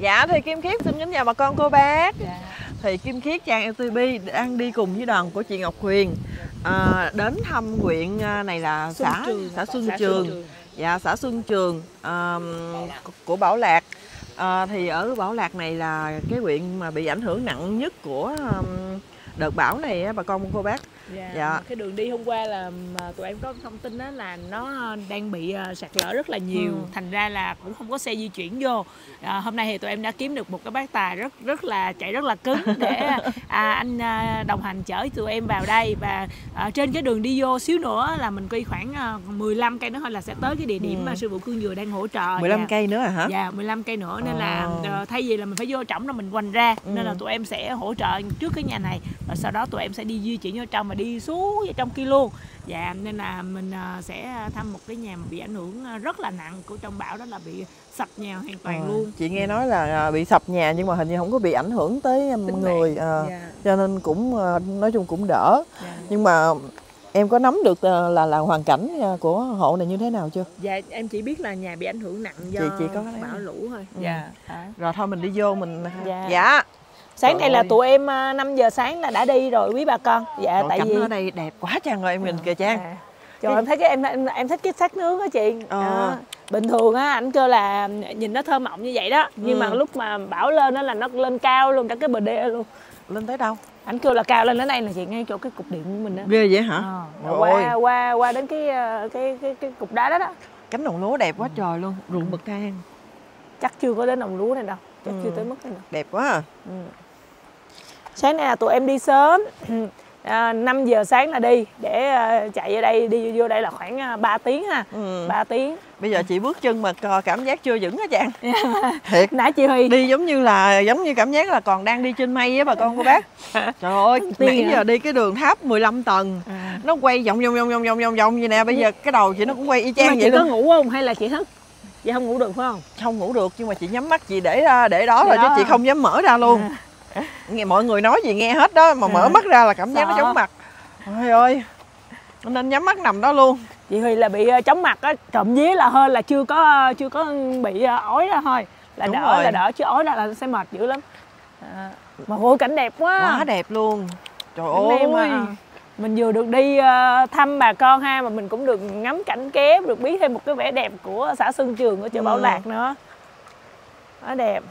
Dạ Thùy Kim Khiết xin kính chào bà con cô bác. Dạ. Thùy Kim Khiết trang LTV đang đi cùng với đoàn của chị Ngọc Quyền đến thăm huyện này là xã Xuân Trường. Dạ xã Xuân Trường của Bảo Lạc. Thì ở Bảo Lạc này là cái huyện mà bị ảnh hưởng nặng nhất của đợt bão này bà con cô bác. Dạ, dạ. Cái đường đi hôm qua là tụi em có thông tin đó là nó đang bị sạt lở rất là nhiều, thành ra là cũng không có xe di chuyển vô. Hôm nay thì tụi em đã kiếm được một cái bác tài rất là cứng để anh đồng hành chở tụi em vào đây. Và trên cái đường đi vô xíu nữa là mình đi khoảng 15 cây nữa thôi là sẽ tới cái địa điểm mà sư phụ Khương Dừa đang hỗ trợ. 15 cây nữa hả? Dạ 15 cây nữa nên là thay vì là mình phải vô trỏng là mình quanh ra, nên là tụi em sẽ hỗ trợ trước cái nhà này và sau đó tụi em sẽ đi di chuyển vô trong mà đi xuống trong kia luôn. Dạ nên là mình sẽ thăm một cái nhà mà bị ảnh hưởng rất là nặng của trong bão, đó là bị sập nhà hoàn toàn luôn. Chị nghe nói là bị sập nhà nhưng mà hình như không có bị ảnh hưởng tới người, cho nên cũng nói chung cũng đỡ. Dạ. Nhưng mà em có nắm được là hoàn cảnh của hộ này như thế nào chưa? Dạ em chỉ biết là nhà bị ảnh hưởng nặng do chị có bão lũ thôi. Dạ. Rồi thôi mình đi vô mình. Dạ. Dạ. Sáng nay là tụi em 5 giờ sáng là đã đi rồi quý bà con. Dạ tại vì ở đây đẹp quá Trang ơi, em nhìn kìa Trang. Trời em thấy cái em thích cái sắc nước đó chị. Bình thường á ảnh kêu là nhìn nó thơ mộng như vậy đó, nhưng mà lúc mà bão lên đó là nó lên cao luôn cả cái bờ đê luôn. Lên tới đâu? Ảnh kêu là cao lên đến đây là chị, ngay chỗ cái cục điện của mình á. Ghê vậy hả? Qua đến cái cục đá đó đó. Cánh đồng lúa đẹp quá trời luôn, ruộng bậc thang. Chắc chưa có đến đồng lúa này đâu, chắc chưa tới mức này đâu. Đẹp quá à. Sáng nay là tụi em đi sớm, 5 giờ sáng là đi, để chạy đi vô đây là khoảng 3 tiếng ha, 3 tiếng. Bây giờ chị bước chân mà cảm giác chưa vững hả Trang? Thiệt, nãy chị Huy đi giống như cảm giác là còn đang đi trên mây á bà con cô bác. Trời ơi, nãy giờ đi cái đường tháp 15 tầng, nó quay vòng vòng vậy nè, bây giờ cái đầu chị nó cũng quay y chang vậy luôn. Chị có ngủ không hay là chị thức? Vậy không ngủ được phải không? Không ngủ được, nhưng mà chị nhắm mắt chị để đó rồi chứ chị không dám mở ra luôn. Nghe mọi người nói gì nghe hết đó, mà mở mắt ra là cảm giác nó chóng mặt. Trời ơi, nên nhắm mắt nằm đó luôn. Chị Huy là bị chóng mặt á, trộm vía là hơn là chưa có bị ói ra thôi. Là đúng đỡ rồi. Là đỡ, chứ ói ra là sẽ mệt dữ lắm. Mà vô cảnh đẹp quá. Quá đẹp luôn. Trời ơi. Mình vừa được đi thăm bà con ha, mà mình cũng được ngắm cảnh ké, được biết thêm một cái vẻ đẹp của xã Xuân Trường ở chợ Bảo Lạc nữa. Quá đẹp.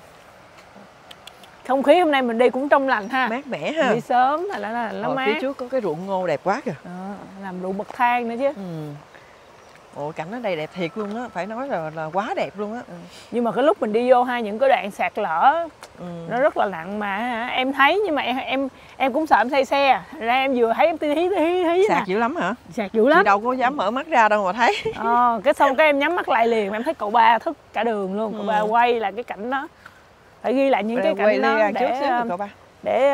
Không khí hôm nay mình đi cũng trong lành ha, mát mẻ ha, mình đi sớm là nó mát. Phía trước có cái ruộng ngô đẹp quá kìa, làm ruộng bậc thang nữa chứ. Ồ, cảnh ở đây đẹp thiệt luôn á, phải nói là quá đẹp luôn á. Nhưng mà cái lúc mình đi vô ha, những cái đoạn sạt lở nó rất là nặng mà em thấy, nhưng mà em cũng sợ em say xe, ra em vừa thấy em tí sạt dữ lắm hả? Sạt dữ lắm. Chị đâu có dám mở mắt ra đâu mà thấy. Cái xong cái em nhắm mắt lại liền, em thấy cậu ba thức cả đường luôn, cậu ba quay lại cái cảnh đó. Phải ghi lại những cái cảnh đó để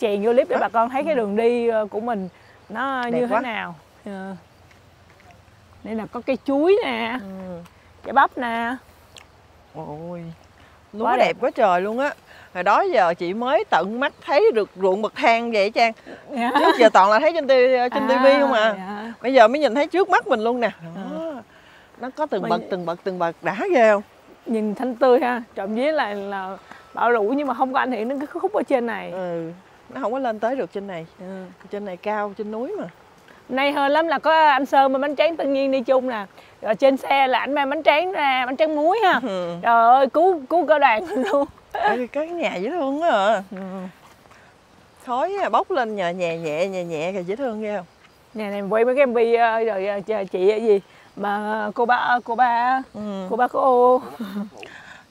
chèn vô clip để bà con thấy cái đường đi của mình nó đẹp như thế nào. Đây là có cây chuối nè, trái bắp nè. Ôi, lúa đẹp quá trời luôn á. Hồi đó giờ chị mới tận mắt thấy được ruộng bậc thang vậy Trang. Trước giờ toàn là thấy trên TV không à. Bây giờ mới nhìn thấy trước mắt mình luôn nè. Nó có từng bậc đã ghê không? Nhìn thanh tươi ha, trộm vía là bão lũ nhưng mà không có ảnh hưởng đến cái khúc ở trên này. Nó không có lên tới được trên này. Trên này cao, trên núi mà. Nay hơn lắm là có anh Sơn mà bánh tráng tự nhiên đi chung nè. Rồi trên xe là ảnh mang bánh tráng ra, bánh tráng muối ha. Trời ơi, cứu cả đoàn luôn. Cái nhà dễ thương quá à. Khói bốc lên nhẹ kìa, dễ thương ghê không? Nhà này quay mấy cái MV rồi chị gì mà cô ba có ô.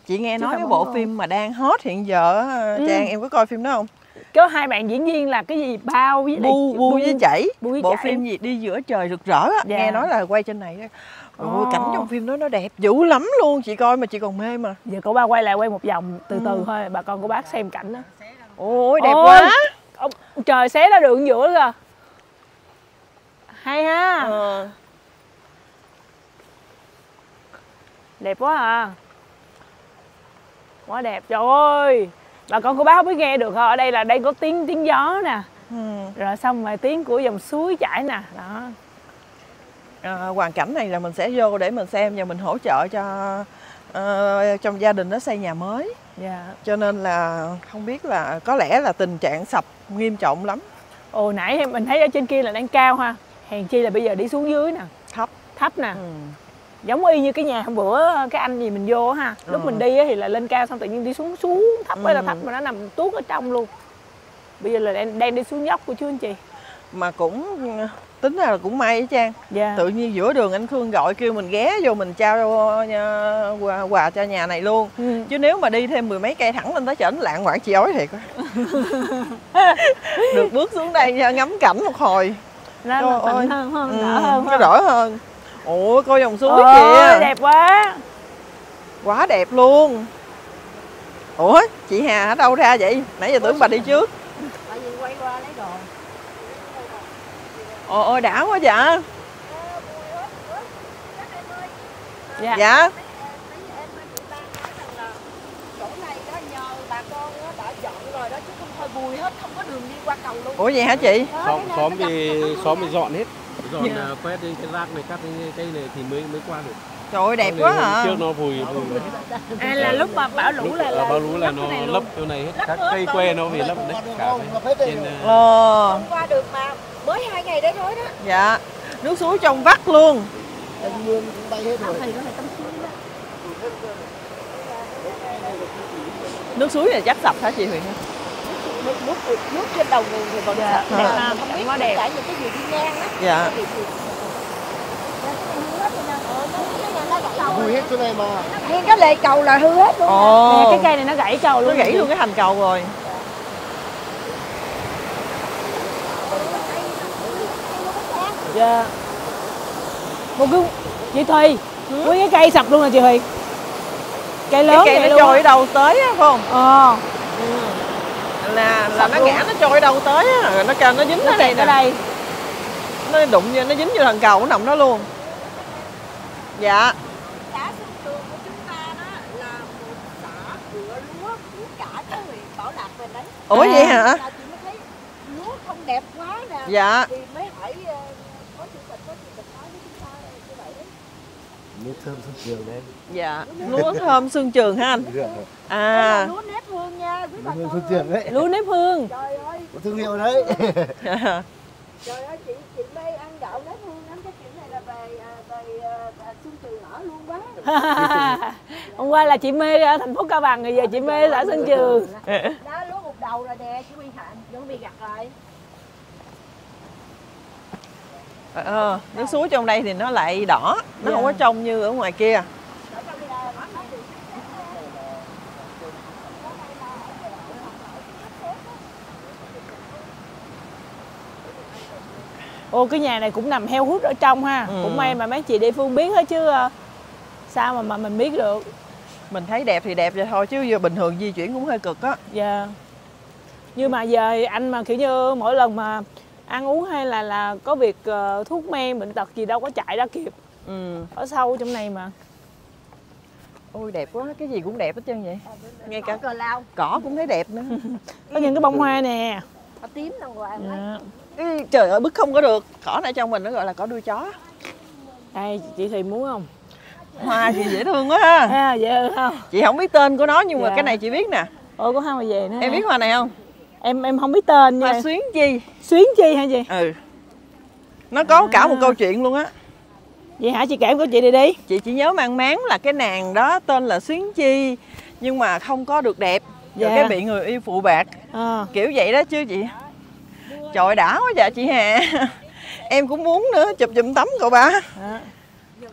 Chị nghe nói cái bộ phim mà đang hot hiện giờ Trang, em có coi phim đó không? Có hai bạn diễn viên là cái gì Bao với Bu với Chảy, bộ phim gì đi giữa trời rực rỡ á. Nghe nói là quay trên này. Ôi, cảnh trong phim đó nó đẹp dữ lắm luôn, chị coi mà chị còn mê mà. Giờ cô ba quay lại quay một vòng từ từ thôi, bà con cô bác xem cảnh đó. Ôi đẹp quá. Trời xé ra đường giữa kìa. Hay ha. Đẹp quá à. Quá đẹp, trời ơi. Bà con cô bác không biết nghe được không? Ở đây là đây có tiếng gió nè. Rồi xong rồi tiếng của dòng suối chảy nè. Đó. Hoàn cảnh này là mình sẽ vô để mình xem và mình hỗ trợ cho trong gia đình nó xây nhà mới, cho nên là không biết là có lẽ là tình trạng sập nghiêm trọng lắm. Ồ, nãy mình thấy ở trên kia là đang cao ha, hèn chi là bây giờ đi xuống dưới nè, thấp nè. Giống y như cái nhà hôm bữa cái anh gì mình vô ha, lúc mình đi thì là lên cao xong tự nhiên đi xuống thấp hay là thấp mà nó nằm tuốt ở trong luôn. Bây giờ là đang đi xuống dốc của chú anh chị. Mà cũng tính ra là cũng may á Trang. Tự nhiên giữa đường anh Khương gọi kêu mình ghé vô mình trao quà cho nhà này luôn. Chứ nếu mà đi thêm mười mấy cây thẳng lên tới trển lạng ngoạn chị ói thiệt. Được bước xuống đây ngắm cảnh một hồi. Nó đỡ hơn, đỡ hơn. Ủa coi dòng suối kìa, đẹp quá. Quá đẹp luôn. Ủa chị Hà ở đâu ra vậy? Nãy giờ tưởng bà đi trước. Bà gì quay qua lấy đồ. Ôi đã quá vậy. Dạ. Chỗ này đó nhờ bà con đã dọn rồi đó chứ không thôi bùi hết, không có đường đi qua cầu luôn. Ủa vậy hả chị? Xóm thì dọn hết. Dọn quét đi cái rác này, cắt cái cây này thì mới qua được. Trời ơi đẹp quá hả? Trước nó vùi. À là lúc mà bão lũ là bão lũ là nó lấp chỗ này hết, các cây que nó bị lấp đất cả trên. Không qua được mà. Mới 2 ngày đấy thôi đó. Dạ. Nước suối trong vắt luôn. Nước suối là chắc sạch hả chị Huyền? Nước trên đầu nguồn thì còn sạch. Không biết có đẹp. Cả những cái gì đi ngang á. Dạ. Hư hết chỗ này mà. Hiện cái lề cầu là hư hết luôn. Cái cây này nó gãy cầu luôn. Nó gãy luôn cái thành cầu rồi. Dạ. Một cái chị Thùy, với cái cây sập luôn rồi chị Thùy. Cây lớn cái cây nó trôi ở đầu tới á, phải không? Là nó ngã, nó trôi đầu tới á, rồi nó dính ở đây nè. Nó đụng vô, nó dính vô thằng cầu nó nằm đó luôn. Dạ. Xã Xuân Trường của chúng ta đó là một xã cửa lúa của cả cái huyện Bảo Lạc rồi đấy. Ủa vậy hả? Là chị mới thấy lúa không đẹp quá nè. Dạ. Thì mới hỏi nước thơm Xuân Trường đấy. Dạ. Lúa thơm Xuân Trường ha anh. À. Lúa nếp hương nha. Lúa thơm Xuân Trường đấy. Lúa nếp hương. Trời ơi. Có thương hiệu đấy. Trời ơi chị Mây ăn gạo nếp hương lắm, cái chuyện này là về Xuân Trường ở luôn quá. Hôm qua là chị Mê ở thành phố Cao Bằng rồi giờ chị Mê ở Xuân Trường. Đó lúa một đầu rồi nè chị Huy Hạnh, nó bị gặt rồi. Nước suối trong đây thì nó lại đỏ, nó không có trong như ở ngoài kia. Ô cái nhà này cũng nằm heo hút ở trong ha. Cũng may mà mấy chị địa phương biết hết chứ sao mà mình biết được. Mình thấy đẹp thì đẹp vậy thôi chứ giờ bình thường di chuyển cũng hơi cực á. Dạ. Nhưng mà giờ anh mà kiểu như mỗi lần mà ăn uống hay là có việc thuốc men bệnh tật gì đâu có chạy ra kịp. Ở sâu trong này mà. Ôi đẹp quá, cái gì cũng đẹp hết trơn vậy. Ngay cả cỏ lao, cỏ cũng thấy đẹp nữa. Có những cái bông hoa nè. Cỏ tím đâu rồi em thấy. Trời ơi bứt không có được. Cỏ này trong mình nó gọi là cỏ đuôi chó. Đây chị Thùy muốn không? Hoa thì dễ thương quá ha. Dễ thương không? Chị không biết tên của nó nhưng mà cái này chị biết nè. Ôi có hoa mà về nữa. Em biết hoa này không? Em không biết tên nha. Hoa xuyến chi. Xuyến chi hả chị? Ừ. Nó có cả một câu chuyện luôn á. Vậy hả chị, kể em câu chuyện này đi. Chị chỉ nhớ mang máng là cái nàng đó tên là Xuyến Chi nhưng mà không có được đẹp. Rồi cái bị người yêu phụ bạc. Kiểu vậy đó chứ chị. Trời đã quá vậy chị Hà. Em cũng muốn nữa, chụp giùm tấm cậu ba. Dựng ra được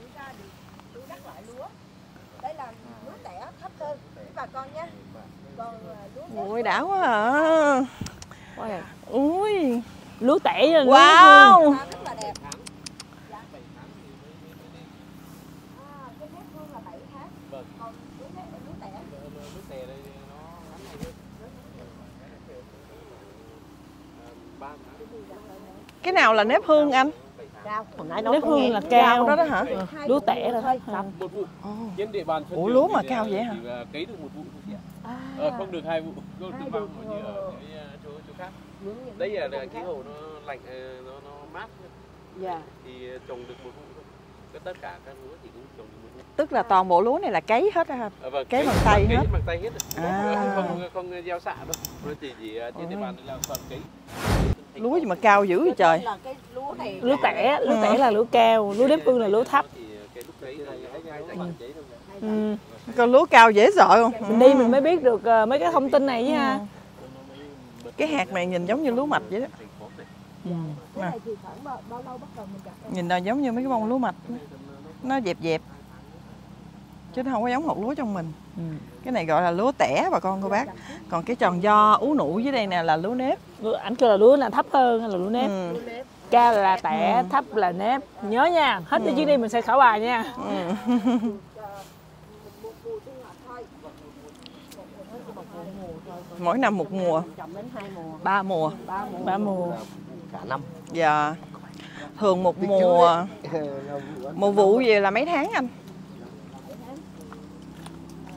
đủ đắt loại lúa. Đây là lúa tẻ thấp hơn với bà con nhé. Còn ui đã quá à. Ui, lúa tẻ rồi. Wow. Rất là đẹp. Cái nếp hương là 7 tháng. Còn lúa tẻ. Lúa tẻ đây nó ngắn này chứ. Cái nào là nếp hương anh? Nếp hương là cao đó đó hả? Lúa tẻ rồi thôi. Ủa lúa mà cao vậy hả? Cấy được một vụ thôi chị ạ. Không được 2 vụ, không được 3 vụ như ở chỗ khác. Đấy là khí hậu nó lạnh, nó mát. Thì trồng được một vụ thôi. tất cả các lúa thì cũng trồng được. Tức là toàn bộ lúa này là cấy hết hả? Vâng, cấy bằng tay hết. Bằng tay hết. À. Không gieo xạ đâu. Nó chỉ trên địa bàn là toàn cấy. Lúa gì mà cao dữ vậy trời. Là cái lúa này lúa tẻ là lúa cao, lúa đế phương là lúa thấp. Còn lúa cao dễ sợ không? Mình đi mình mới biết được mấy cái thông tin này chứ ha. Cái hạt này nhìn giống như lúa mạch vậy đó. Nè. Nhìn là giống như mấy cái bông lúa mạch. Nó dẹp dẹp. Chứ nó không có giống hột lúa trong mình. Cái này gọi là lúa tẻ bà con cô bác. Còn cái tròn do ú nụ dưới đây nè là lúa nếp. Ảnh kêu là lúa là thấp hơn hay là lúa nếp? Cao là tẻ, thấp là nếp. Nhớ nha, hết cái chuyến đi mình sẽ khảo bài nha. Mỗi năm một mùa. Ba mùa. Cả năm. Dạ. Thường một mùa. Một vụ về là mấy tháng anh?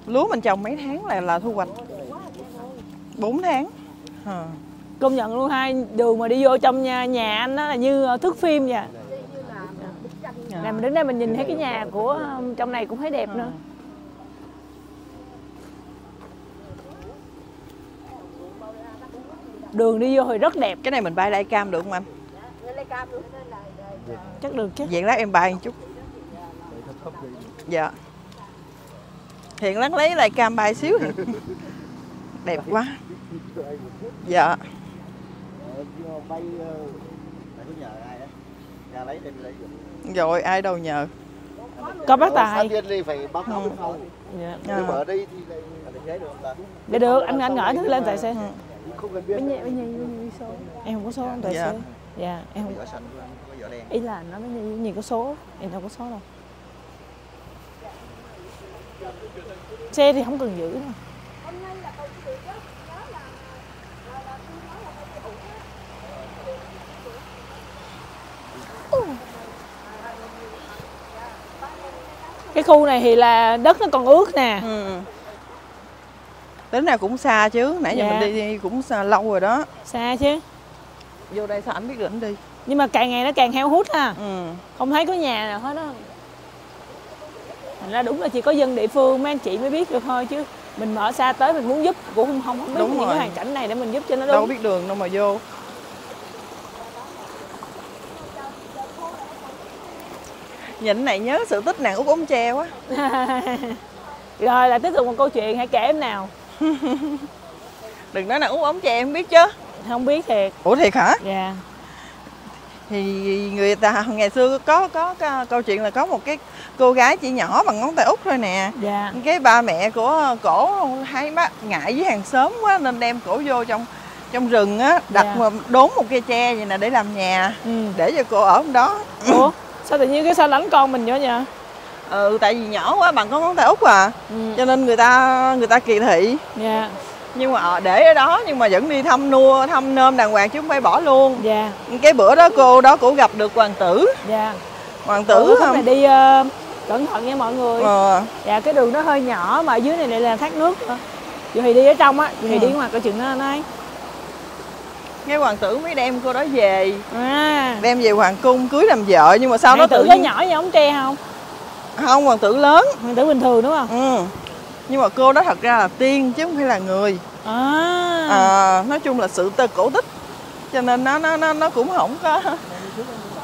Lúa mình trồng mấy tháng là thu hoạch? 4 tháng. Công nhận luôn hai đường mà đi vô trong nhà anh đó là như thước phim vậy. Là mình đứng đây mình nhìn thấy cái nhà của trong này cũng thấy đẹp nữa. Đường đi vô thì rất đẹp. Cái này mình bay lại cam được không anh? Chắc được chứ. Vậy lát em bay một chút. Dạ. Hiện lát lấy lại cam bay xíu. Đẹp quá. Dạ. Rồi ai đâu nhờ. Có bác Tài. Để được, anh ngỡ thứ lên tài xế. Bao nhiêu số? Em không có số không tài xế. Dạ, em không có. Ý là nó bao nhiêu có số, em đâu có số đâu. Xe thì không cần giữ đâu. Cái khu này thì là đất nó còn ướt nè. Tính nào cũng xa chứ, nãy giờ mình đi cũng xa, lâu rồi đó. Xa chứ. Vô đây sao anh biết được anh đi. Nhưng mà càng ngày nó càng heo hút ha. Không thấy có nhà nào hết đó. Thành ra đúng là chỉ có dân địa phương mấy anh chị mới biết được thôi chứ. Mình mở xa tới mình muốn giúp cũng không biết những cái hoàn cảnh này để mình giúp cho nó đúng. Đâu biết đường đâu mà vô. Nhìn này nhớ sự tích nàng út ống tre quá. Rồi là tiếp tục một câu chuyện, hãy kể em nào. Đừng nói nàng út ống tre em biết chứ. Không biết thiệt. Ủa thiệt hả? Dạ. Yeah. Thì người ta ngày xưa có câu chuyện là có một cái cô gái chỉ nhỏ bằng ngón tay út thôi nè. Dạ. Yeah. Cái ba mẹ của cổ hay má ngại với hàng xóm quá nên đem cổ vô trong rừng á, đặt đốn một cây tre vậy nè để làm nhà. Để cho cô ở trong đó. Ủa? Sao tự nhiên cái xa lánh con mình nữa vậy? Ừ, tại vì nhỏ quá bằng có ngón tay út à. Cho nên người ta kỳ thị. Dạ. Nhưng mà để ở đó nhưng mà vẫn đi thăm nôm đàng hoàng chứ không phải bỏ luôn. Dạ. Cái bữa đó cô đó cũng gặp được hoàng tử. Dạ. Hoàng tử này đi cẩn thận nha mọi người. Dạ, cái đường nó hơi nhỏ mà ở dưới này lại là thác nước nữa. Vậy thì đi ở trong á, vậy thì đi ngoài coi chừng nó đây. Nghe hoàng tử mới đem cô đó về, đem về hoàng cung cưới làm vợ. Nhưng mà sau đó tự nhiên... nhỏ như ống tre không? Không, hoàng tử lớn. Hoàng tử bình thường đúng không? Nhưng mà cô đó thật ra là tiên chứ không phải là người. Nói chung là sự cổ tích. Cho nên nó cũng không có...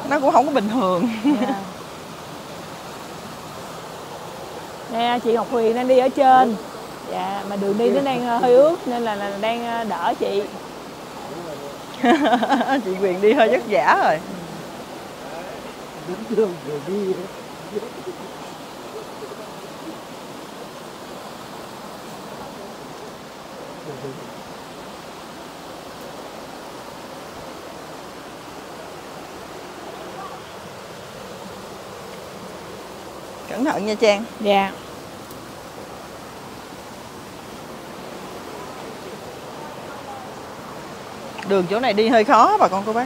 Nó cũng không có bình thường. Nè, chị Ngọc Huyền đang đi ở trên. Dạ, mà đường đi nó đang hơi ướt nên là đang đỡ chị. Chị Quyền đi hơi vất vả rồi. Cẩn thận nha Trang. Dạ. Đường chỗ này đi hơi khó bà con cô bác.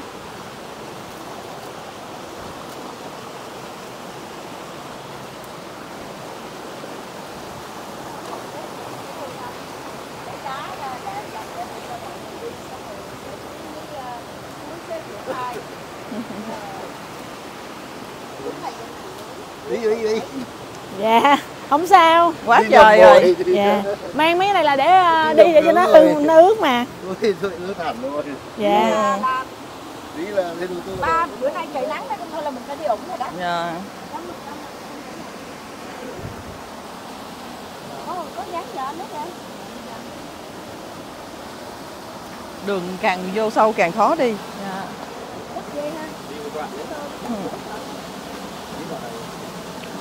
Đi. Dạ, không sao. Quá đi trời rồi. Dạ. Mang mấy cái này là để đi để cho nó ưng nước mà. Tôi ướt hẳn luôn. Dạ. Đi là lên tôi. Ba bữa nay trời nắng đó, thôi là mình phải đi ủng rồi đó. Dạ. Có dán vợ nữa vậy. Đường càng vô sâu càng khó đi. Dạ.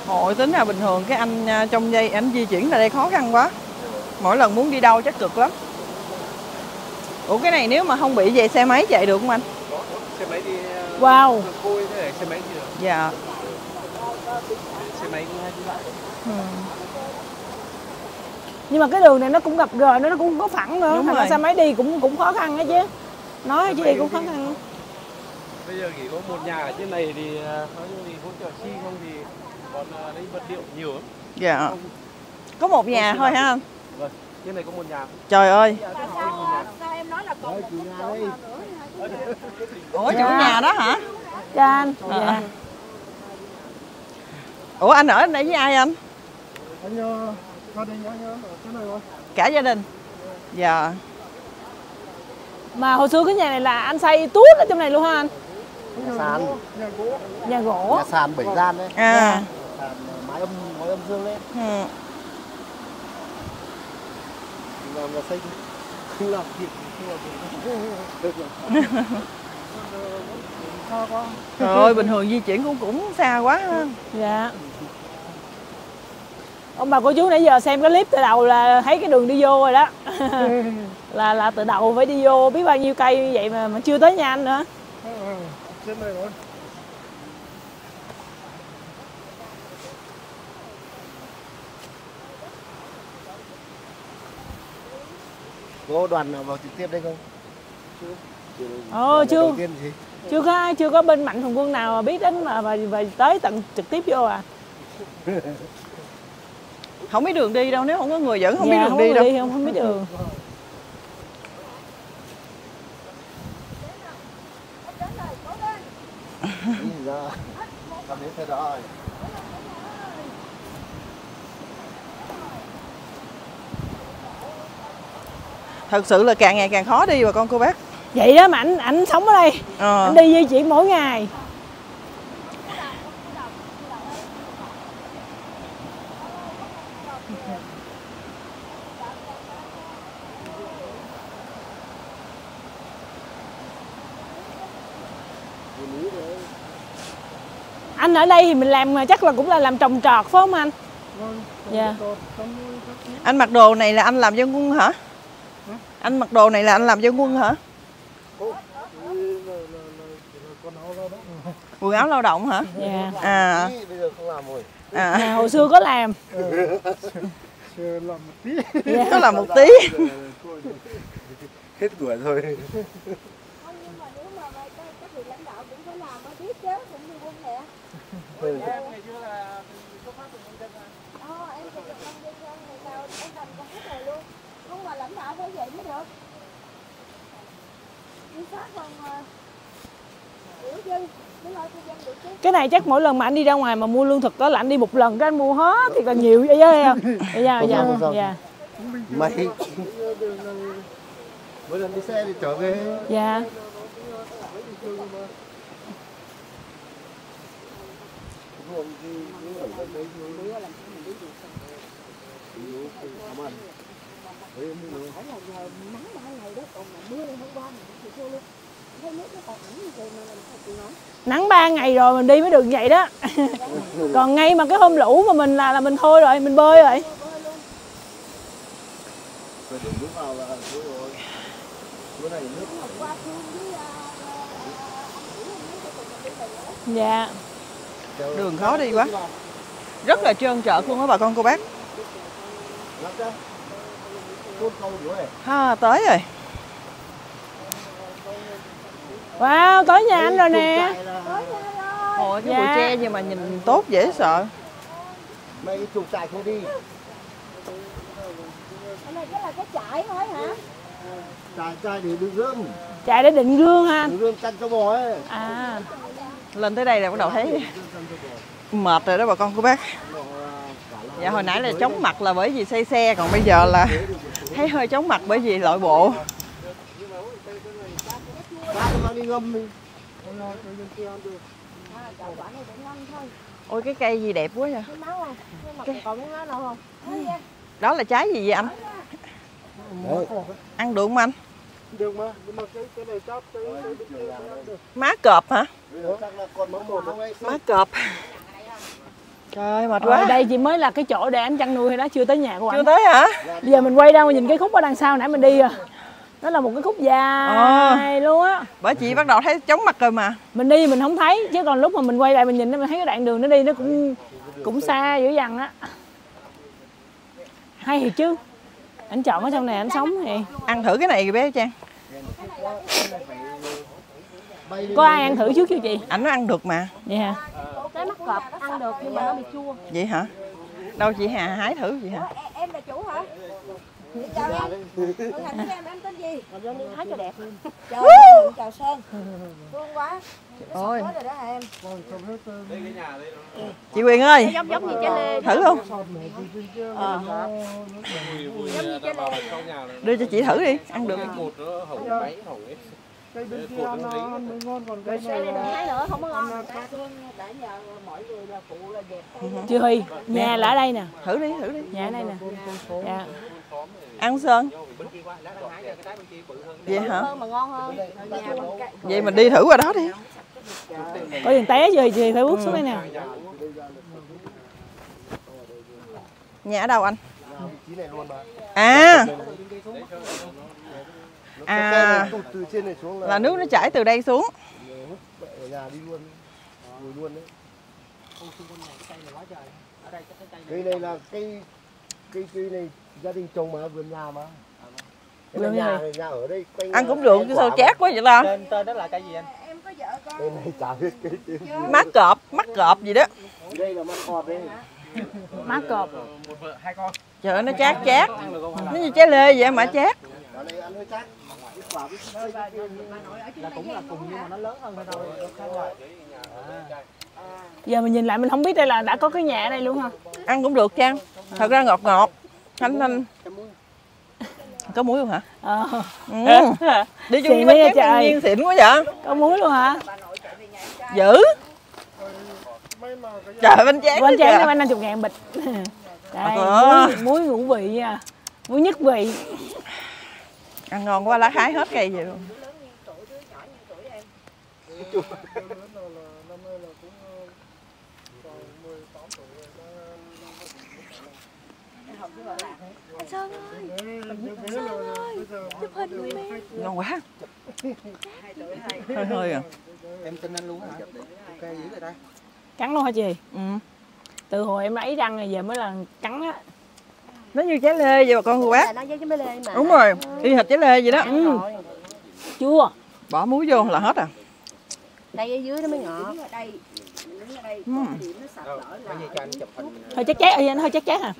Hội tính là bình thường cái anh trong dây anh di chuyển ra đây khó khăn quá. Mỗi lần muốn đi đâu chắc cực lắm. Ủa cái này nếu mà không bị về xe máy chạy được không anh? Xe máy đi. Wow. Xe máy đi được. Dạ. Xe máy đi lại. Nhưng mà cái đường này nó cũng gập ghềnh, nó cũng có phẳng nữa. Đúng rồi. Xe máy đi cũng khó khăn đó chứ. Nói chứ gì cũng khó khăn. Bây giờ chỉ có một nhà ở trên này thì nói như thì hỗ trợ chi không thì còn lấy vật liệu nhiều lắm. Dạ. Có một nhà thôi hả anh? Vâng. Trên này có một nhà. Trời ơi. Sao em nói là còn một chỗ nào nữa? Ủa chỗ nhà đó hả? Dạ anh. Dạ. Ủa anh ở đây với ai anh? Anh gia đình anh cái này rồi. Cả gia đình. Dạ. Mà hồi xưa cái nhà này là anh xây tuốt ở trong này luôn hả anh? Nhà sàn. Nhà gỗ. Nhà sàn 7 gian đấy. À. Mái âm dương đấy. Ừ. Nhà xây không làm việc, xa quá. Trời ơi, bình thường di chuyển cũng xa quá ha. Dạ. Ông bà cô chú nãy giờ xem cái clip từ đầu là thấy cái đường đi vô rồi đó. là từ đầu phải đi vô biết bao nhiêu cây như vậy mà chưa tới nhà anh nữa. Cô đoàn nào vào trực tiếp đây không? Chưa có bên Mạnh Thường Quân nào mà biết đến mà tới tận trực tiếp vô à. Không biết đường đi đâu, nếu không có người dẫn không biết đường đi đâu. Đi không biết đường. Thật sự là càng ngày càng khó đi bà con cô bác. Vậy đó mà ảnh sống ở đây. Anh đi di chuyển mỗi ngày. Anh ở đây thì mình làm chắc là cũng là làm trồng trọt phải không anh? Vâng. Dạ. Anh mặc đồ này là anh làm dân quân hả? Anh mặc đồ này là anh làm dân quân hả? Quần áo lao động hả? Dạ. À. Bây giờ không làm rồi. À hồi xưa có làm. Chưa làm một tí. Dạ. Có làm một tí. Hết tuổi rồi. Cái này chắc mỗi lần mà anh đi ra ngoài mà mua lương thực đó là anh đi một lần cái anh mua hết thì còn nhiều vậy chứ không? Dạ. Mỗi lần đi xe thì trở về. Dạ. Nắng 3 ngày rồi mình đi mới được vậy đó. Còn ngay mà cái hôm lũ mà mình là mình thôi rồi, mình bơi rồi. Dạ. Đường khó đi quá. Rất là trơn trợt luôn đó bà con cô bác. À, tới rồi. Wow, tới nhà anh rồi nè. Ôi, cái bụi tre gì mà nhìn tốt dễ sợ. Mấy cái chuồng trại không đi. Cái này cái là cái trại thôi hả? Trại để đựng rơm. Trại để đựng rơm ha. Đựng rơm chăn châu bò ấy. À. Lên tới đây là bắt đầu thấy mệt rồi đó bà con cô bác. Dạ hồi nãy là chóng mặt là bởi vì say xe, còn bây giờ là thấy hơi chóng mặt bởi vì lội bộ. Ôi cái cây gì đẹp quá vậy? Đó là trái gì vậy anh? Ăn được không anh? Được mà, nhưng mà cái này chóp cái... Má cọp hả? Má cọp. Trời ơi, mệt quá. Đây chị mới là cái chỗ để anh chăn nuôi hay đó, chưa tới nhà của anh. Chưa tới hả? Bây giờ mình quay ra mà nhìn cái khúc ở đằng sau nãy mình đi à. Đó là một cái khúc dài luôn á. Bởi chị bắt đầu thấy chóng mặt rồi mà. Mình đi mình không thấy, chứ còn lúc mà mình quay lại mình nhìn mình thấy cái đoạn đường nó đi nó cũng xa dữ dằn á. Hay thiệt chứ. Anh chọn ở trong này anh sống thì ăn thử cái này kìa bé Trang. Có ai ăn thử trước chưa chị? Ảnh nó ăn được mà. Vậy hả? Cái mắc cọp ăn được nhưng mà nó bị chua. Vậy hả? Đâu chị Hà hái thử vậy hả? Em là chủ hả? Chào em. Em tên gì? Hái cho đẹp. Chào Sơn. Thương quá. Ôi. Chị Quyền ơi. Giống như trái lê. Thử không? Giống như trái lê. Đưa cho chị thử đi, ăn được. Cái bên kia nó mới ngon, còn cái này nữa không có ngon. Đã giờ mọi người là phụ là đẹp. Chị Huy, nhà là ở đây nè. Thử đi, nhà ở đây nè. Dạ. Ăn Sơn. Vậy hả? Mà ngon hơn. Vậy mình đi thử qua đó đi. Có tiền té rồi chị phải bước xuống đây nè. Nhà ở đâu anh? À. À, là nước nó chảy từ đây xuống. Cây này là cây này gia đình trồng mà, vườn nhà mà. Vườn nhà ở đây. Ăn cũng được chứ sao chát quá vậy ta. Tên đó là cây gì anh? Em có vợ con. Cây này chả biết cái mắt cọp gì đó. Đây là mắt cọp đấy. Má cọp. Trời ơi, nó chát. Nó như trái lê vậy mà chát. Giờ mình nhìn lại mình không biết đây là đã có cái nhà ở đây luôn hả? Ăn cũng được Trang. Thật ra ngọt. Anh có muối luôn hả? Đi chung với trời nhiên xịn quá vậy. Có muối luôn hả? Dữ. Trời bánh tráng. Bánh tráng nó bán 50.000 bịch. Đây, muối ngũ vị nha. Muối nhất vị. Ăn ngon quá, lá hái hết cây vậy luôn. Anh Sơn ơi, chụp hình với em. Ngon quá. Hơi à. Em tin anh luôn hả? Cây dữ rồi đây. Cắn luôn hả chị? Ừ. Từ hồi em ấy răng rồi giờ mới là cắn á. Nó như trái lê vậy bà con cô bác. Đúng rồi, y hệt trái lê vậy đó. Chua. Bỏ muối vô là hết à. Đây ở dưới nó mới ngọt. Hơi chát chát, nó hơi chát chát à.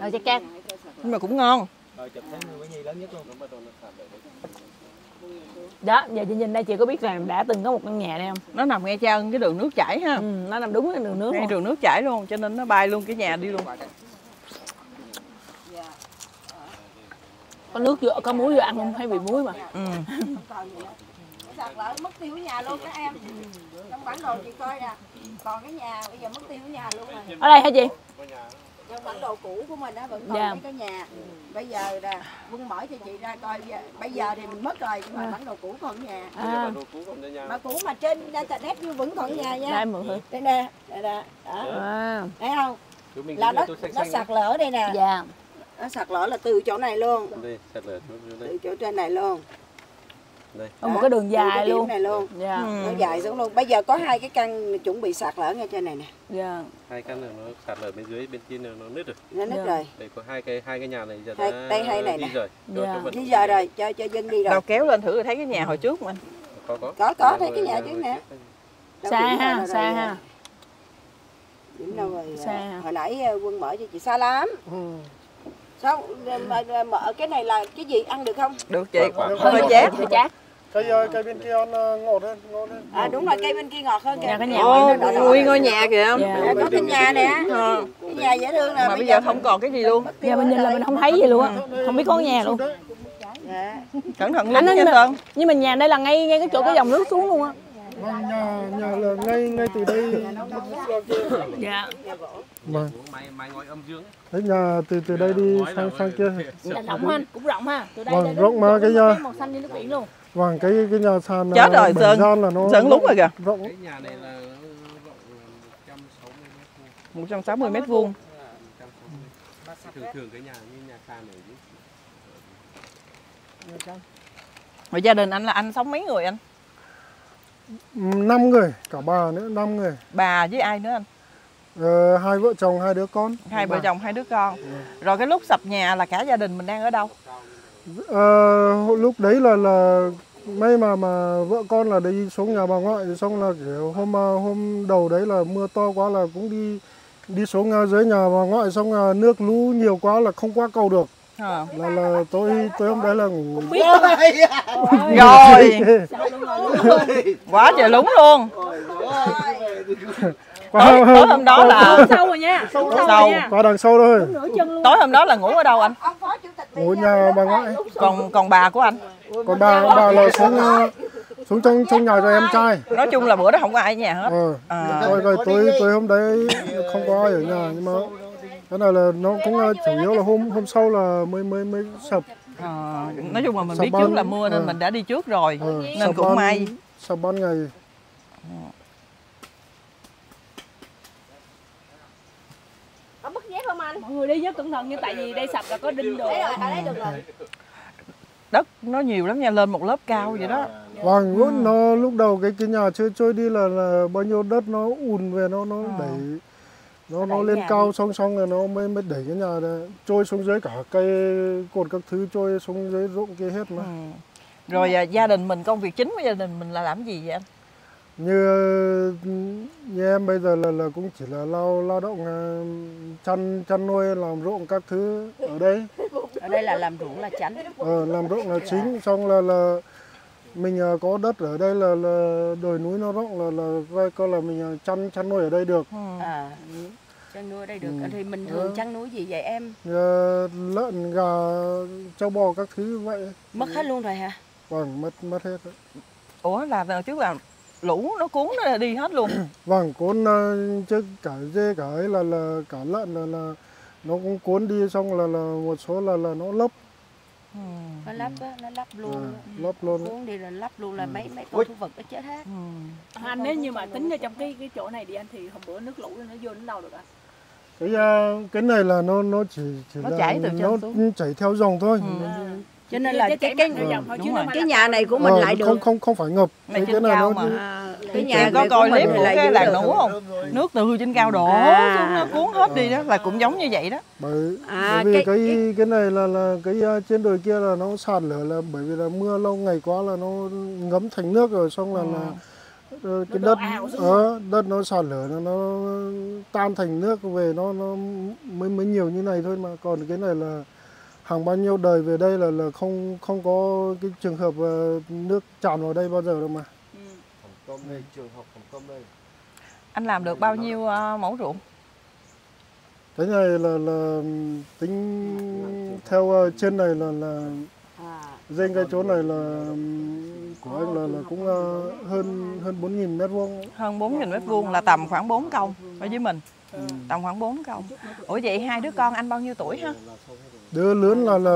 Hơi chát chát. Nhưng mà cũng ngon. Đó, giờ chị nhìn đây chị có biết rằng đã từng có một căn nhà đây không? Nó nằm ngay trên cái đường nước chảy ha. Nó nằm đúng cái đường nước. Ngay đường nước chảy luôn, cho nên nó bay luôn cái nhà đi luôn. Có nước dừa, có muối vô ăn không? Hay bị muối mà. Sạt lở mất tiêu nhà luôn các em. Trong bản đồ chị coi nè. Còn cái nhà bây giờ mất tiêu nhà luôn rồi. Ở đây hả chị? Trong bản đồ cũ của mình á vẫn còn cái nhà. Bây giờ là Quân mở cho chị ra coi, bây giờ thì mình mất rồi, nhưng mà bản đồ cũ còn nhà. Mà cũ mà trên internet như vẫn còn nhà nha. Đây nè, đây nè. Thấy không? Là nó sạt lở đây nè. Nó sạt lở là từ chỗ này luôn. Từ chỗ trên này luôn. Có một cái đường dài luôn. Nó dài xuống luôn. Bây giờ có hai cái căn chuẩn bị sạt lở ngay trên này nè. Hai căn này nó sạt lở bên dưới, bên kia nó nứt rồi. Nó nứt rồi. Đây có hai cái nhà này giờ đã đi rồi. Đi giờ rồi, cho dân đi rồi. Đâu kéo lên thử rồi thấy cái nhà hồi trước mình. Có thấy cái nhà trước nè. Xa ha. Điểm đâu rồi? Hồi nãy Quân mở cho chị xa lắm. Sao mở cái này là cái gì ăn được không? Được chị, hơi chát. Cây bên kia nó ngọt hơn, ngon hơn. À đúng rồi, cây bên kia ngọt hơn kìa. Nhà cái nhà nguyên ngôi nhà kìa. Dạ. Có cái nhà nè. Cái nhà dễ thương nè. Mà bây giờ không còn cái gì luôn. Giờ mình nhìn là mình không thấy gì luôn á. Không biết có nhà luôn. Cẩn thận lắm nha Sơn. Nhưng mà nhà đây là ngay cái chỗ cái dòng nước xuống luôn á. Nhà là ngay từ đây. Dạ. Mày ngồi âm dương. Thế nhà từ đây đi sang kia. Rộng ha, cũng rộng ha. Từ đây đến rộng mà cái nhà. Màu xanh đi nước biển luôn. Vâng, cái nhà sàn chết rồi, Sơn là nó Sơn lúng rồi kìa. Rộng. Cái nhà này là rộng 160 mét vuông. Thường cái nhà như nhà sàn này chứ. Rồi gia đình anh là anh sống mấy người anh? 5 người, cả bà nữa, 5 người. Bà với ai nữa anh? Hai vợ chồng, hai đứa con. Hai vợ chồng, hai đứa con. Rồi cái lúc sập nhà là cả gia đình mình đang ở đâu? Lúc đấy là may mà vợ con là đi xuống nhà bà ngoại, xong là kiểu hôm đầu đấy là mưa to quá là cũng đi xuống dưới nhà bà ngoại, xong là nước lũ nhiều quá là không qua cầu được. Là tôi hôm đấy là ngủ rồi quá trời lúng luôn. Tối hôm đó là sâu rồi nha, sâu qua đằng sâu thôi. Tối hôm đó là ngủ ở đâu anh? Ngủ nhà bà ngoại. Còn bà của anh? Còn bà là xuống trong nhà rồi em trai. Nói chung là bữa đó không có ai ở nhà hết. Rồi tối hôm đấy không có ai ở nhà, nhưng mà cái này là nó cũng chủ yếu là hôm sau là mới sập. Nói chung là mình biết trước là mưa nên mình đã đi trước rồi, nên cũng may. Sập ban ngày. Mọi người đi rất cẩn thận, nhưng tại vì đây sập là có đinh đồ. Đất nó nhiều lắm nha, lên một lớp cao vậy đó. Vâng, nó lúc đầu cái nhà trôi đi là bao nhiêu đất nó ùn về, nó đẩy nó lên cao, xong rồi nó mới đẩy cái nhà này, trôi xuống dưới, cả cây cột các thứ trôi xuống dưới ruộng kia hết mà. Rồi gia đình mình, công việc chính của gia đình mình là làm gì vậy anh? Như em bây giờ là cũng chỉ là lao động, chăn nuôi, làm ruộng các thứ ở đây. Ở đây là làm ruộng là chính. Làm ruộng là chính, xong là mình có đất ở đây là đồi núi nó rộng là coi là mình chăn nuôi ở đây được. Chăn nuôi ở đây được. Thì mình thường chăn nuôi gì vậy em? Lợn, gà, trâu bò các thứ vậy. Mất hết luôn rồi hả? Vâng, mất hết. Ủa là trước là lũ nó cuốn nó đi hết luôn. Vâng, cuốn chứ cả dê cả ấy là cả lợn là nó cũng cuốn đi, xong là một số là nó lấp. Nó lấp luôn. Lấp luôn. Cuốn đi là lấp luôn, là mấy con thú vật nó chết hết. Anh nếu như mà tính ra trong cái chỗ này đi anh thì hôm bữa nước lũ nó vô đến đâu được ạ? Cái này là nó chỉ nó chảy từ trên xuống. Nó chảy theo dòng thôi. Cho nên là cái nhà này của mình lại được. Không phải ngập. Này trên cao mà. Cái nhà có coi clip của cái làng nú không? Nước từ trên cao đổ xuống nó cuốn hết đi đó, là cũng giống như vậy đó. Bởi vì cái này là cái trên đồi kia là nó sạt lở, là bởi vì là mưa lâu ngày quá là nó ngấm thành nước rồi, xong là cái đất nó sạt lở nó tan thành nước về, nó mới nhiều như này thôi mà. Còn cái này là hàng bao nhiêu đời về đây là không có cái trường hợp nước tràn vào đây bao giờ đâu mà. Trường học Hồng đây. Anh làm được bao nhiêu mẫu ruộng? Cái này là tính theo trên này là riêng cái chỗ này là của anh là cũng hơn 4.000 mét vuông. Hơn 4.000 mét vuông là tầm khoảng 4 công ở dưới mình. Tầm khoảng 4 công. Ủa vậy hai đứa con anh bao nhiêu tuổi ha? Đứa lớn là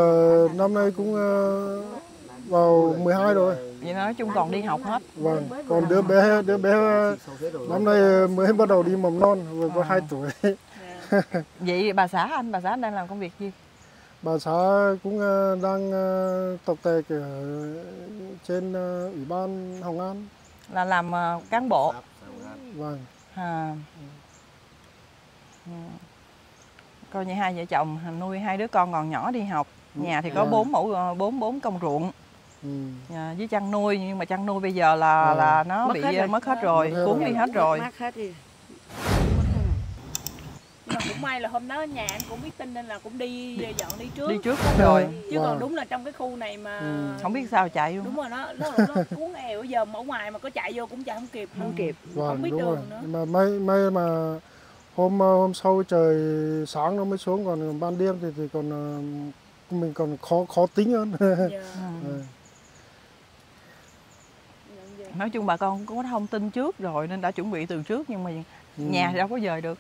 năm nay cũng vào 12 rồi. Vậy nói chung còn đi học hết. Vâng, còn đứa bé năm nay mới bắt đầu đi mầm non, vừa có 2 tuổi. Vậy bà xã anh đang làm công việc gì? Bà xã cũng đang tộc tề ở trên Ủy ban Hồng An. Là làm cán bộ. Vâng. Coi như hai vợ chồng nuôi hai đứa con còn nhỏ đi học. Nhà thì có 4 công ruộng. Với chăn nuôi, nhưng mà chăn nuôi bây giờ là nó mất bị hết mất hết rồi, cuốn đi hết rồi. Mất hết đi. Nhưng mà cũng may là hôm đó nhà anh cũng biết tin nên là cũng đi dọn đi trước. Đi trước rồi. Chứ còn đúng là trong cái khu này mà không biết sao chạy luôn. Đúng rồi đó, nó cuốn eo giờ mà ở ngoài mà có chạy vô cũng chạy không kịp. Không kịp. Không biết đường nữa. Mà may mà hôm sau trời sáng nó mới xuống, còn ban đêm thì còn mình còn khó tính hơn. Yeah. Nói chung bà con có thông tin trước rồi nên đã chuẩn bị từ trước, nhưng mà nhà thì đâu có dời được,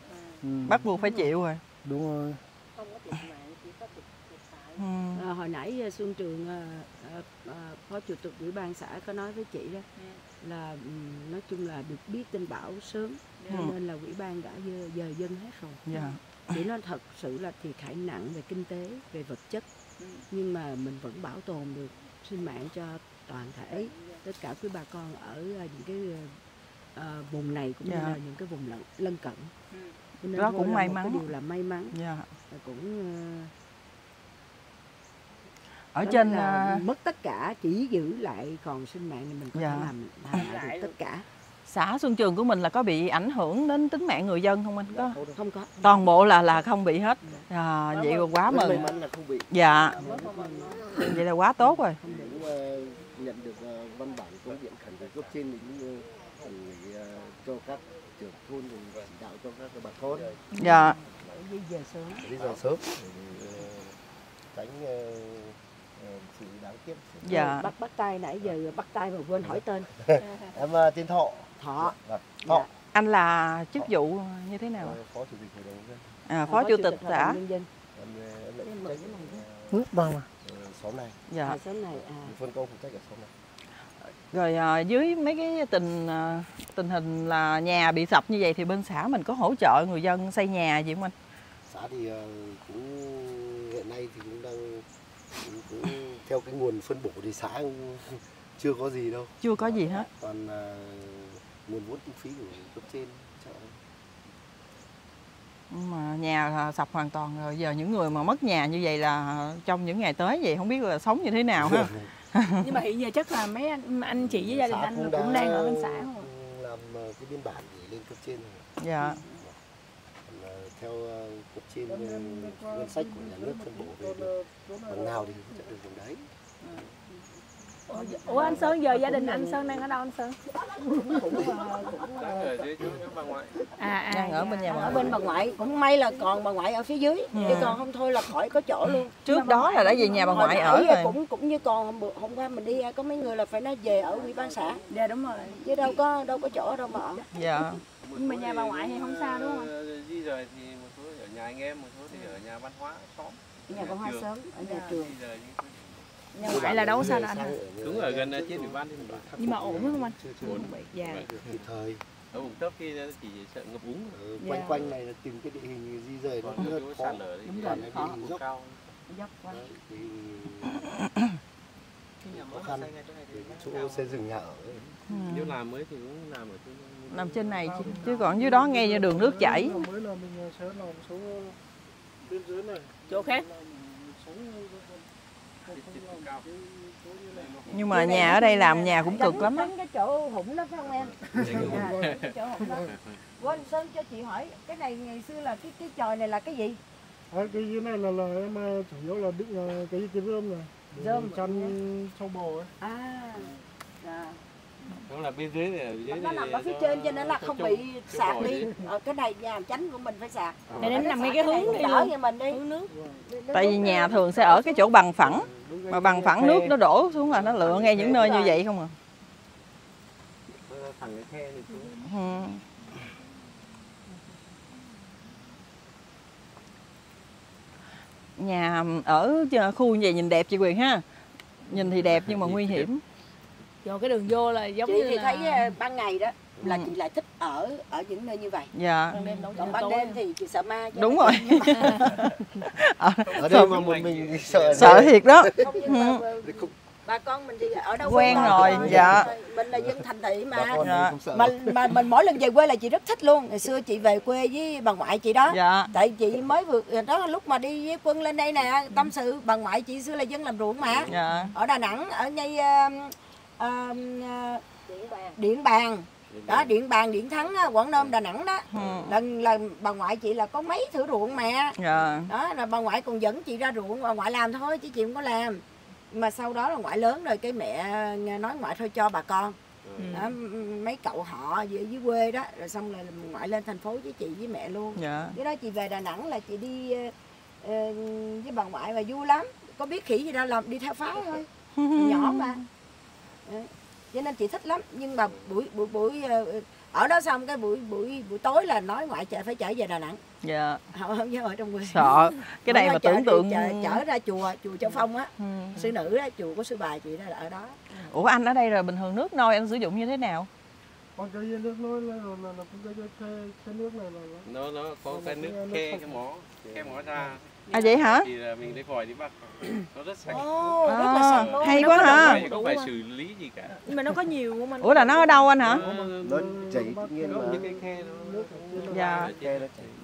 bắt buộc phải chịu rồi. Đúng rồi. Không có tiệm mạng, chỉ có tiệm xã. Hồi nãy Xuân Trường, phó chủ tịch ủy ban xã có nói với chị đó là nói chung là được biết tin bão sớm nên là ủy ban đã dời dân hết rồi. Chỉ nói thật sự là thiệt hại nặng về kinh tế, về vật chất, nhưng mà mình vẫn bảo tồn được sinh mạng cho toàn thể tất cả quý bà con ở những cái vùng này cũng như là những cái vùng lân cận. Nên đó cũng may mắn, điều là may mắn. Cũng ở trên mất tất cả, chỉ giữ lại còn sinh mạng thì mình có thể làm lại được tất cả. Xã Xuân Trường của mình là có bị ảnh hưởng đến tính mạng người dân không anh? Có không? Có toàn bộ là không bị hết. Vậy là quá mừng. Vậy là quá tốt rồi. Nhận được văn bản của viện khẩn của cấp trên mình gửi cho các trưởng thôn rồi chỉ đạo cho các bà con. Dạ. Bây giờ sớm để tránh sự đáng tiếc. Dạ. Bắt tay nãy giờ bắt tay mà quên hỏi tên. Em tên Thọ. Thọ. Dạ. Anh là chức vụ như thế nào? Phó chủ tịch hội đồng nhân dân. Phó chủ tịch xã. Xóm này. Dạ. Xóm này phân công phụ trách ở xóm này. Rồi dưới mấy cái tình hình là nhà bị sập như vậy thì bên xã mình có hỗ trợ người dân xây nhà gì không anh? Xã thì cũng hiện nay thì cũng đang cũng theo cái nguồn phân bổ thì xã chưa có gì đâu. Chưa có gì hết. Còn nguồn vốn kinh phí của cấp trên trợ. Mà nhà sập hoàn toàn rồi, giờ những người mà mất nhà như vậy là trong những ngày tới vậy không biết là sống như thế nào ha. Nhưng mà hiện giờ chắc là mấy anh chị với gia đình anh cũng đang ở bên xã rồi. Làm cái biên bản gửi lên cấp trên rồi. Dạ. Theo cấp trên ngân sách của nhà nước phân bổ về phần nào thì hỗ trợ được phần đấy. Ủa anh Sơn giờ gia đình anh Sơn đang ở đâu anh Sơn? Đang ở bên nhà bà. Ở bên bà ngoại, cũng may là còn bà ngoại ở phía dưới, chứ còn không thôi là khỏi có chỗ luôn. Trước đó là đã về nhà bà ngoại ở rồi. Cũng như còn hôm qua mình đi có mấy người là phải nói về ở ủy ban xã. Dạ đúng rồi. Chứ đâu có chỗ đâu mà ở. Dạ. Nhưng mà nhà bà ngoại thì không sao đúng không? Di rời thì một số ở nhà anh em, một số thì ở nhà văn hóa xóm. Nhà văn hóa sớm ở nhà trường. Nhà ngoại là đâu sao đó anh? Đúng ở gần trên ủy ban. Nhưng mà ổn không anh? Ổn. Dạ. Kịp thời. Ở vùng thấp khi chỉ sợ ngập úng. Quanh này là tìm cái địa hình di rời nó hơi khó. Đúng rồi, khó. Dốc quá. Khó khăn. Chỗ xây dựng nhà ở. Nếu làm mới thì cũng làm ở trên. Nằm trên này chứ còn dưới đó ngay như đường nước chảy. Mới là mình sẽ làm số bên dưới này. Chỗ khác. Nhưng mà nhà ở đây làm nhà cũng cực lắm á. Cái chỗ hủng đó phải không em? Cái chỗ hủng đó. Quên Sơn cho chị hỏi, cái này ngày xưa là cái chòi này là cái gì? Cái dưới này là em chủ yếu là biết cái rơm này. Rơm chăn sâu bồ ấy. À. Đó là bên dưới này. Nó nằm ở phía trên cho nên là không bị sạt đi. Cái này nhà tránh của mình phải sạt. Để đến nằm ngay cái hướng đi luôn. Hướng nước. Tại vì nhà thường sẽ ở cái chỗ bằng phẳng. Mà bằng phẳng nước nó đổ xuống là nó lựa ngay những nơi như vậy không à. Nhà ở khu như vậy nhìn đẹp chị Quyền ha. Nhìn thì đẹp nhưng mà nguy hiểm. Rồi cái đường vô là giống chị như thì là... thấy ban ngày đó là chị lại thích ở những nơi như vậy. Dạ. Ban đêm thì chị sợ ma. Đúng rồi. Ở đây mà mình sợ thiệt đó. Bà con mình thì ở đâu quen rồi. Dạ. Mình là dân thành thị mà. Mình mỗi lần về quê là chị rất thích luôn. Ngày xưa chị về quê với bà ngoại chị đó. Dạ. Tại chị mới vừa đó lúc mà đi với Quân lên đây nè, tâm sự bà ngoại chị xưa là dân làm ruộng mà. Dạ. Ở Đà Nẵng, ở ngay Điện Bàn đó, Điện Bàn, Điện Thắng, Quảng Nam, Đà Nẵng đó. Lần bà ngoại chị là có mấy thửa ruộng mà đó, là bà ngoại còn dẫn chị ra ruộng, bà ngoại làm thôi chứ chị không có làm. Mà sau đó là ngoại lớn rồi, cái mẹ nói ngoại thôi cho bà con đó, mấy cậu họ dưới quê đó, rồi xong là ngoại lên thành phố với chị với mẹ luôn. Cái đó chị về Đà Nẵng là chị đi với bà ngoại và vui lắm, có biết khỉ gì đâu, làm đi theo pháo thôi, nhỏ mà. Cho nên chị thích lắm, nhưng mà buổi ở đó xong cái buổi tối là nói ngoại phải trở về Đà Nẵng. Dạ. Họ không ở trong quê. Sợ. Cái này mà tưởng tượng chở ra chùa Châu Phong á, sư nữ á, chùa của sư bà chị đó là ở đó. Ủa anh ở đây rồi bình thường nước nôi anh sử dụng như thế nào? Con cái nước nôi là cái nước này là nó có cái nước khe, cái mỏ ra. À vậy hả? Thì mình lấy vòi đi bắt. Nó rất sạch. Oh, rất là sạch luôn. Hay quá hả? Không phải xử lý gì cả. Nhưng mà nó có nhiều không anh? Ủa là nó ở đâu anh hả? Nó chảy tự nhiên mà. Những cái khe nước. Dạ.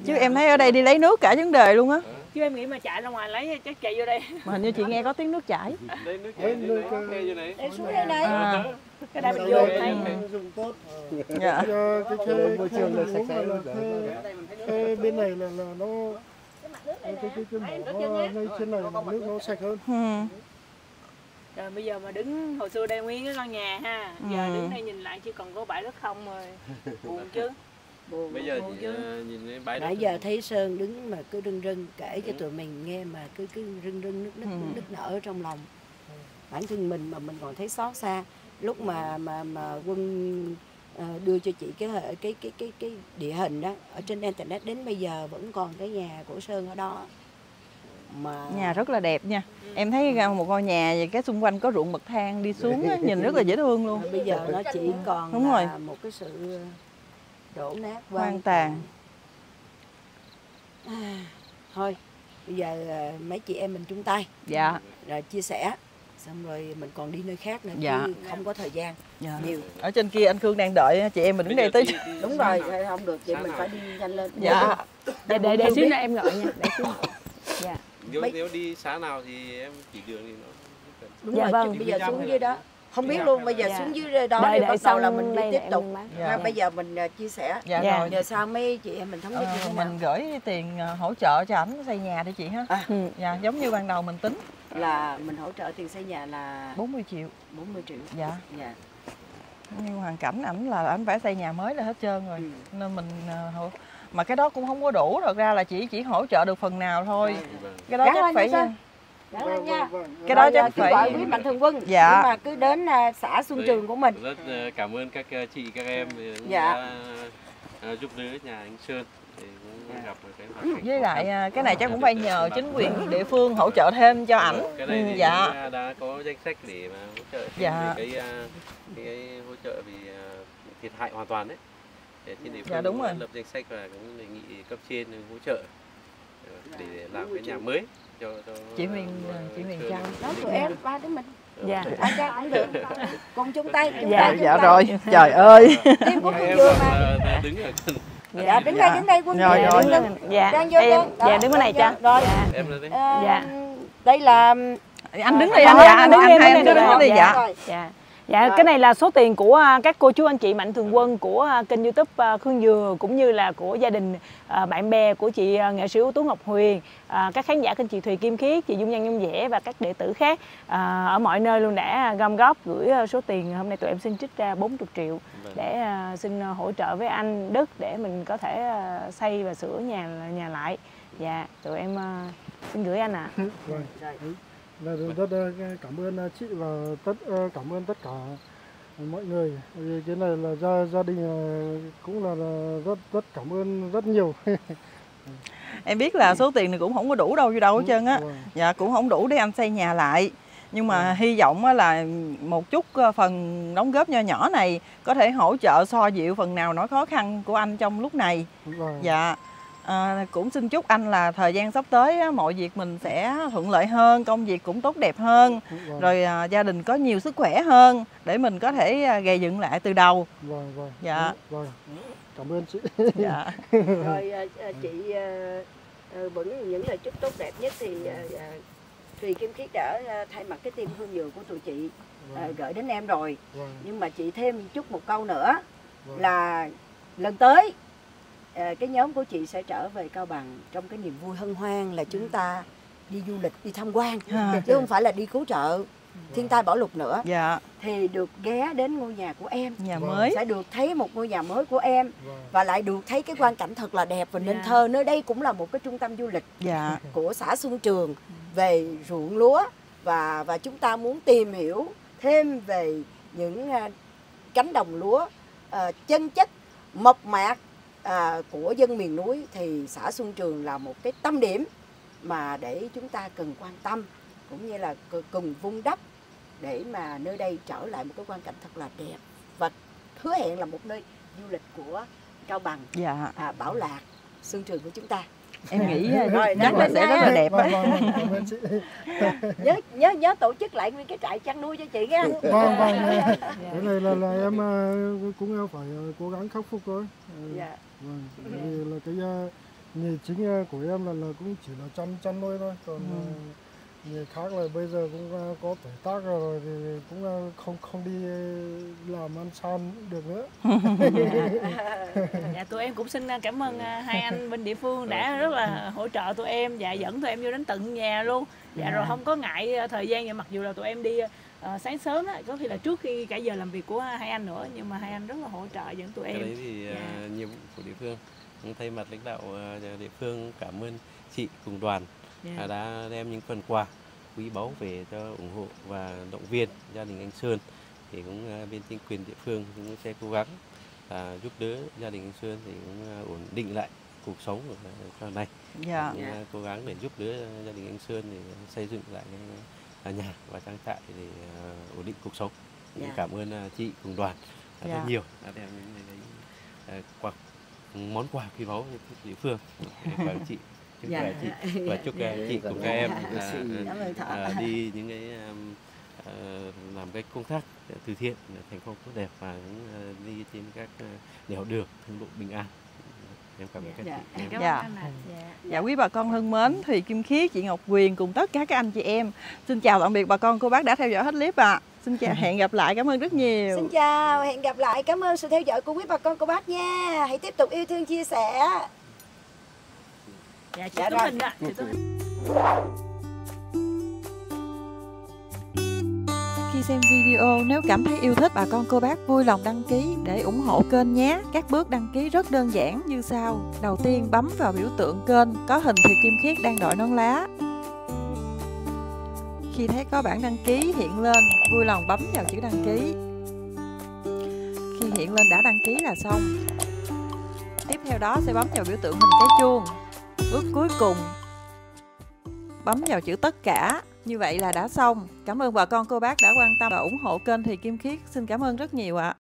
Chứ em thấy ở đây đi lấy nước cả vấn đề luôn á. Chứ em nghĩ mà chạy ra ngoài lấy chắc chạy vô đây. Mà hình như chị nghe có tiếng nước chảy. Lấy nước chảy vô đây. Em xuống đây này. Cái đây mình vô thấy. Dùng tốt. Dạ. Môi trường là sạch sẽ luôn. Cái bên này là nó trên này nước nó sạch hơn. Rồi bây giờ mà đứng hồi xưa đây nguyên cái con nhà ha, giờ đứng đây nhìn lại chỉ còn có bãi đất không rồi, buồn chứ. Bây giờ nhìn cái bãi đất. Nãy giờ thấy Sơn đứng mà cứ rưng rưng kể cho tụi mình nghe mà cứ rưng rưng nức nở trong lòng. Bản thân mình mà mình còn thấy xót xa. Lúc mà Quân đưa cho chị cái địa hình đó ở trên internet đến bây giờ vẫn còn cái nhà của Sơn ở đó mà. Nhà rất là đẹp nha. Em thấy một ngôi nhà và cái xung quanh có ruộng bậc thang đi xuống đó, nhìn rất là dễ thương luôn. Bây giờ nó chỉ còn đúng là rồi, một cái sự đổ nát hoang tàn. Thôi bây giờ mấy chị em mình chung tay rồi chia sẻ, xong rồi mình còn đi nơi khác nữa chứ không có thời gian nhiều. Ở trên kia anh Khương đang đợi chị em mình đứng đây tới. Đúng rồi, không được chị mình phải đi nhanh lên. Để xíu nữa em gọi nha, để xíu. Nếu đi xã nào thì em chỉ đường đi nó. Đúng rồi, vâng. Bây giờ xuống dưới đó không biết luôn, bây giờ xuống dưới đó thì bắt đầu là mình đi tiếp tục. Bây giờ mình chia sẻ giờ sao mấy chị em mình thống nhất như thế nào, mình gửi tiền hỗ trợ cho ảnh xây nhà đi chị ha, giống như ban đầu mình tính là mình hỗ trợ tiền xây nhà là 40 triệu. Dạ. Như hoàn cảnh ảnh là ảnh phải xây nhà mới là hết trơn rồi, nên mình mà cái đó cũng không có đủ, thật ra là chỉ hỗ trợ được phần nào thôi. Cái đó chắc phải nha. Cái đó chắc phải gọi quý Mạnh Thường Quân. Nhưng mà cứ đến xã Xuân Trường của mình. Rất cảm ơn các chị các em đã giúp đỡ nhà anh Sơn. Với lại cái này chắc cũng phải nhờ chính quyền địa phương hỗ trợ thêm cho ảnh. Dạ. Đã có danh sách để mà hỗ trợ cái hỗ trợ vì thiệt hại hoàn toàn đấy. Trên địa phương đúng rồi, lập danh sách và cũng đề nghị cấp trên hỗ trợ để làm cái nhà mới cho chị Huyền Trang. Đó tụi em ba đứa mình. Dạ cũng được. Cùng chung tay. Dạ rồi. Trời ơi. Em cũng vừa mà. Dạ đứng đây Quân. Rồi. Đang vô em. Dạ đứng cái này cho. Rồi. Em lên đi. Đây là anh đứng đi anh. Dạ anh đứng em đây được đi. Dạ. Dạ, cái này là số tiền của các cô chú anh chị Mạnh Thường Quân, của kênh YouTube Khương Dừa, cũng như là của gia đình, bạn bè của chị nghệ sĩ ưu tú Ngọc Huyền, các khán giả kênh chị Thùy Kim Khiết, chị Dung Nhan Nhung Dẻ và các đệ tử khác ở mọi nơi luôn đã gom góp gửi số tiền. Hôm nay tụi em xin trích ra 40 triệu để xin hỗ trợ với anh Đức để mình có thể xây và sửa nhà lại. Dạ, tụi em xin gửi anh ạ. Rất cảm ơn chị và cảm ơn tất cả mọi người. Cái này là gia đình cũng là rất cảm ơn rất nhiều. Em biết là số tiền này cũng không có đủ đâu hết trơn á. Dạ, cũng không đủ để anh xây nhà lại. Nhưng mà hy vọng là một chút phần đóng góp nho nhỏ này có thể hỗ trợ xoa dịu phần nào nỗi khó khăn của anh trong lúc này. Dạ. Cũng xin chúc anh là thời gian sắp tới mọi việc mình sẽ thuận lợi hơn, công việc cũng tốt đẹp hơn, rồi gia đình có nhiều sức khỏe hơn để mình có thể gây dựng lại từ đầu. Cảm ơn chị. Rồi chị vẫn những lời chúc tốt đẹp nhất thì Thùy Kim Khiết đã thay mặt cái team Hương Dừa của tụi chị gửi đến em rồi. Nhưng mà chị thêm chút một câu nữa là lần tới cái nhóm của chị sẽ trở về Cao Bằng trong cái niềm vui hân hoan là chúng ta đi du lịch, đi tham quan, chứ không phải là đi cứu trợ thiên tai bão lụt nữa. Dạ. Thì được ghé đến ngôi nhà của em, nhà mới, sẽ được thấy một ngôi nhà mới của em, và lại được thấy cái quang cảnh thật là đẹp và nên thơ. Nơi đây cũng là một cái trung tâm du lịch của xã Xuân Trường về ruộng lúa, và chúng ta muốn tìm hiểu thêm về những cánh đồng lúa chân chất mộc mạc của dân miền núi, thì xã Xuân Trường là một cái tâm điểm mà để chúng ta cần quan tâm, cũng như là cùng vun đắp để mà nơi đây trở lại một cái quan cảnh thật là đẹp, và hứa hẹn là một nơi du lịch của Cao Bằng, Bảo Lạc, Xuân Trường của chúng ta. Em nghĩ rồi, chắc là sẽ rất là đẹp. Nhớ tổ chức lại nguyên cái trại chăn nuôi cho chị nghe. Vâng. Cái này là em cũng phải cố gắng khắc phục thôi. Vâng. Là cái nghề chính của em là cũng chỉ là chăn nuôi thôi, còn nghề khác là bây giờ cũng có tuổi tác rồi thì cũng không đi làm ăn san được nữa. Dạ, tụi em cũng xin cảm ơn hai anh bên địa phương đã rất là hỗ trợ tụi em và dẫn tụi em vô đến tận nhà luôn. Dạ, rồi không có ngại thời gian, và mặc dù là tụi em đi sáng sớm đó, có khi là trước khi cả giờ làm việc của hai anh nữa, nhưng mà hai anh rất là hỗ trợ dẫn tụi em. Cái đấy thì nhiệm vụ của địa phương. Thay mặt lãnh đạo địa phương cảm ơn chị cùng đoàn đã đem những phần quà quý báu về cho ủng hộ và động viên gia đình anh Sơn. Thì cũng bên chính quyền địa phương cũng sẽ cố gắng giúp đỡ gia đình anh Sơn thì cũng ổn định lại cuộc sống của sau này. Cố gắng để giúp đỡ gia đình anh Sơn để xây dựng lại nhà và trang trại để ổn định cuộc sống. Cảm ơn chị cùng đoàn rất nhiều đã đem những quà, món quà quý báu địa phương của chị. Và chúc chị cùng các em đi những cái làm cái công tác từ thiện thành công tốt đẹp, và đi trên các đèo đường thương lộ bình an. Em cảm ơn các chị. Dạ, quý bà con thân mến, Thùy Kim Khiết, chị Ngọc Quyền cùng tất cả các anh chị em xin chào tạm biệt bà con cô bác đã theo dõi hết clip ạ. Xin chào, hẹn gặp lại, cảm ơn rất nhiều. Xin chào, hẹn gặp lại, cảm ơn sự theo dõi của quý bà con cô bác nha. Hãy tiếp tục yêu thương, chia sẻ. Dạ, chị Tố Hình ạ. Khi xem video, nếu cảm thấy yêu thích, bà con cô bác vui lòng đăng ký để ủng hộ kênh nhé. Các bước đăng ký rất đơn giản như sau. Đầu tiên bấm vào biểu tượng kênh có hình Thùy Kim Khiết đang đội nón lá. Khi thấy có bảng đăng ký hiện lên, vui lòng bấm vào chữ đăng ký. Khi hiện lên đã đăng ký là xong. Tiếp theo đó sẽ bấm vào biểu tượng hình cái chuông. Bước cuối cùng bấm vào chữ tất cả. Như vậy là đã xong. Cảm ơn bà con cô bác đã quan tâm và ủng hộ kênh Thùy Kim Khiết. Xin cảm ơn rất nhiều ạ.